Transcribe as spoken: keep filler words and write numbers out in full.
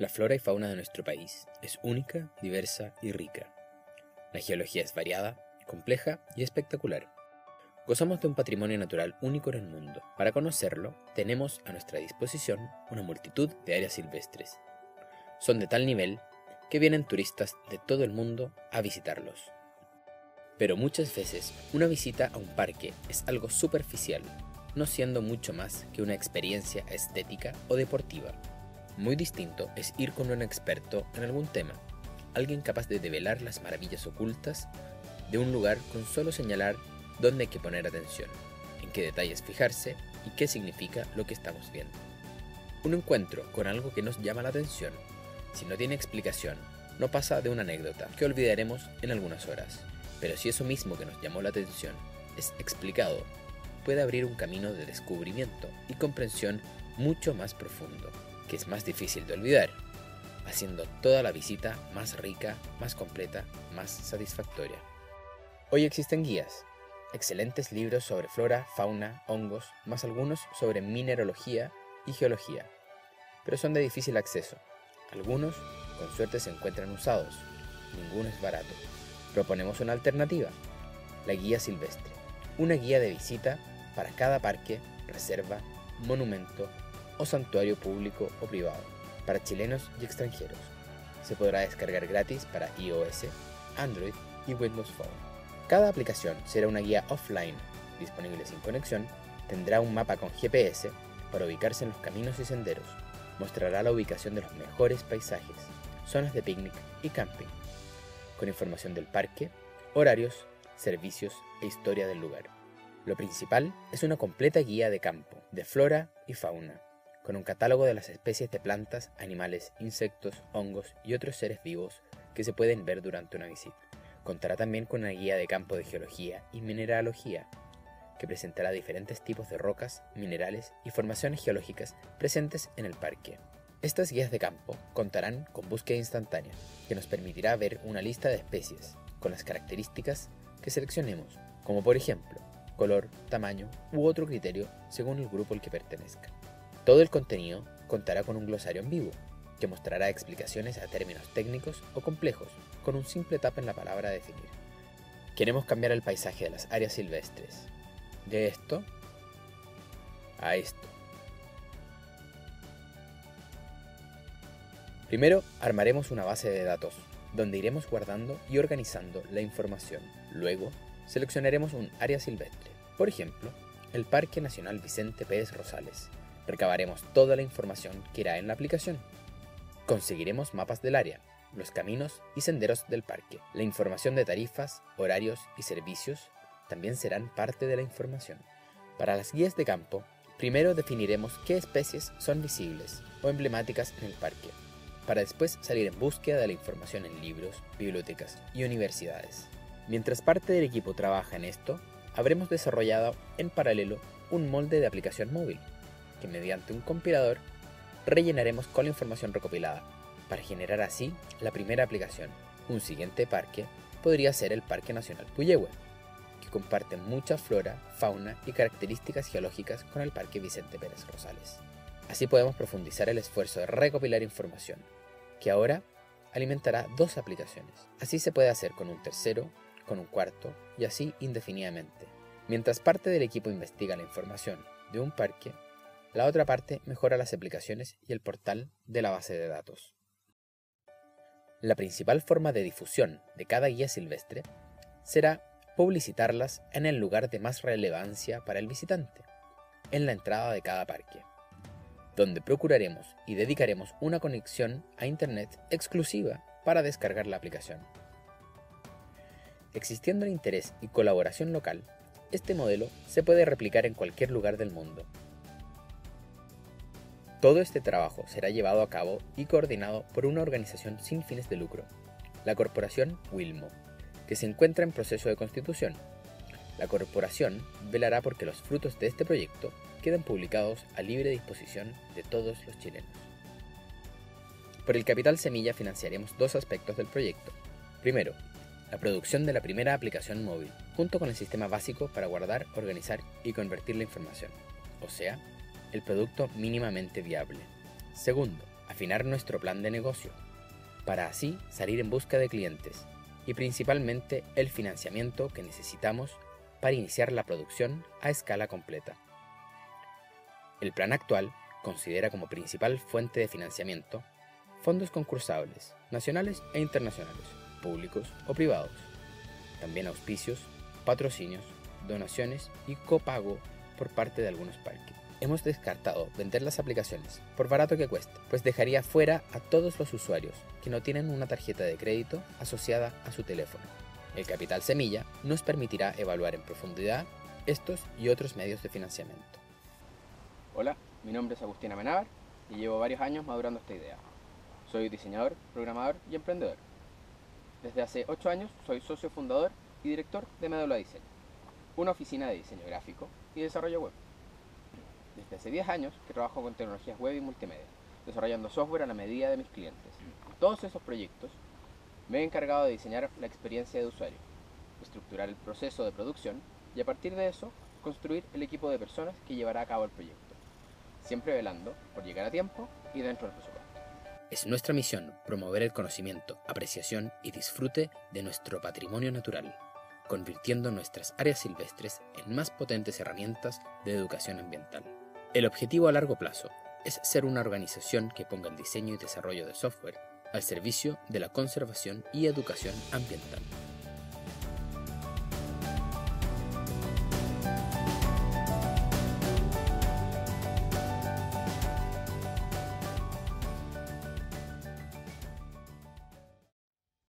La flora y fauna de nuestro país es única, diversa y rica. La geología es variada, compleja y espectacular. Gozamos de un patrimonio natural único en el mundo. Para conocerlo, tenemos a nuestra disposición una multitud de áreas silvestres. Son de tal nivel que vienen turistas de todo el mundo a visitarlos. Pero muchas veces una visita a un parque es algo superficial, no siendo mucho más que una experiencia estética o deportiva. Muy distinto es ir con un experto en algún tema, alguien capaz de develar las maravillas ocultas de un lugar con solo señalar dónde hay que poner atención, en qué detalles fijarse y qué significa lo que estamos viendo. Un encuentro con algo que nos llama la atención, si no tiene explicación, no pasa de una anécdota que olvidaremos en algunas horas. Pero si eso mismo que nos llamó la atención es explicado, puede abrir un camino de descubrimiento y comprensión mucho más profundo, que es más difícil de olvidar, haciendo toda la visita más rica, más completa, más satisfactoria. Hoy existen guías, excelentes libros sobre flora, fauna, hongos, más algunos sobre mineralogía y geología, pero son de difícil acceso. Algunos, con suerte, se encuentran usados, ninguno es barato. Proponemos una alternativa, la guía silvestre, una guía de visita para cada parque, reserva, monumento o santuario público o privado, para chilenos y extranjeros. Se podrá descargar gratis para iOS, Android y Windows Phone. Cada aplicación será una guía offline, disponible sin conexión, tendrá un mapa con G P S para ubicarse en los caminos y senderos. Mostrará la ubicación de los mejores paisajes, zonas de picnic y camping, con información del parque, horarios, servicios e historia del lugar. Lo principal es una completa guía de campo, de flora y fauna, con un catálogo de las especies de plantas, animales, insectos, hongos y otros seres vivos que se pueden ver durante una visita. Contará también con una guía de campo de geología y mineralogía, que presentará diferentes tipos de rocas, minerales y formaciones geológicas presentes en el parque. Estas guías de campo contarán con búsqueda instantánea, que nos permitirá ver una lista de especies, con las características que seleccionemos, como por ejemplo, color, tamaño u otro criterio según el grupo al que pertenezca. Todo el contenido contará con un glosario en vivo, que mostrará explicaciones a términos técnicos o complejos, con un simple tap en la palabra a definir. Queremos cambiar el paisaje de las áreas silvestres, de esto a esto. Primero, armaremos una base de datos, donde iremos guardando y organizando la información. Luego, seleccionaremos un área silvestre, por ejemplo, el Parque Nacional Vicente Pérez Rosales. Recabaremos toda la información que irá en la aplicación. Conseguiremos mapas del área, los caminos y senderos del parque. La información de tarifas, horarios y servicios también serán parte de la información. Para las guías de campo, primero definiremos qué especies son visibles o emblemáticas en el parque, para después salir en búsqueda de la información en libros, bibliotecas y universidades. Mientras parte del equipo trabaja en esto, habremos desarrollado en paralelo un molde de aplicación móvil, que mediante un compilador rellenaremos con la información recopilada, para generar así la primera aplicación. Un siguiente parque podría ser el Parque Nacional Puyehue, que comparte mucha flora, fauna y características geológicas con el Parque Vicente Pérez Rosales. Así podemos profundizar el esfuerzo de recopilar información, que ahora alimentará dos aplicaciones. Así se puede hacer con un tercero, con un cuarto y así indefinidamente. Mientras parte del equipo investiga la información de un parque, la otra parte mejora las aplicaciones y el portal de la base de datos. La principal forma de difusión de cada guía silvestre será publicitarlas en el lugar de más relevancia para el visitante, en la entrada de cada parque, donde procuraremos y dedicaremos una conexión a internet exclusiva para descargar la aplicación. Existiendo el interés y colaboración local, este modelo se puede replicar en cualquier lugar del mundo. Todo este trabajo será llevado a cabo y coordinado por una organización sin fines de lucro, la Corporación Huilmo, que se encuentra en proceso de constitución. La corporación velará porque los frutos de este proyecto queden publicados a libre disposición de todos los chilenos. Por el capital semilla financiaremos dos aspectos del proyecto. Primero, la producción de la primera aplicación móvil, junto con el sistema básico para guardar, organizar y convertir la información, o sea, el producto mínimamente viable. Segundo, refinar nuestro plan de negocio, para así salir en busca de clientes y principalmente el financiamiento que necesitamos para iniciar la producción a escala completa. El plan actual considera como principal fuente de financiamiento fondos concursables, nacionales e internacionales, públicos o privados, también auspicios, patrocinios, donaciones y copago por parte de algunos parques. Hemos descartado vender las aplicaciones, por barato que cueste, pues dejaría fuera a todos los usuarios que no tienen una tarjeta de crédito asociada a su teléfono. El capital semilla nos permitirá evaluar en profundidad estos y otros medios de financiamiento. Hola, mi nombre es Agustín Amenabar y llevo varios años madurando esta idea. Soy diseñador, programador y emprendedor. Desde hace ocho años soy socio fundador y director de Médula Diseño, una oficina de diseño gráfico y desarrollo web. Desde hace diez años que trabajo con tecnologías web y multimedia, desarrollando software a la medida de mis clientes. En todos esos proyectos me he encargado de diseñar la experiencia de usuario, estructurar el proceso de producción y a partir de eso construir el equipo de personas que llevará a cabo el proyecto, siempre velando por llegar a tiempo y dentro del presupuesto. Es nuestra misión promover el conocimiento, apreciación y disfrute de nuestro patrimonio natural, convirtiendo nuestras áreas silvestres en más potentes herramientas de educación ambiental. El objetivo a largo plazo es ser una organización que ponga el diseño y desarrollo de software al servicio de la conservación y educación ambiental.